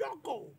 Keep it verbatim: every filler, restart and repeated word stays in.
loco.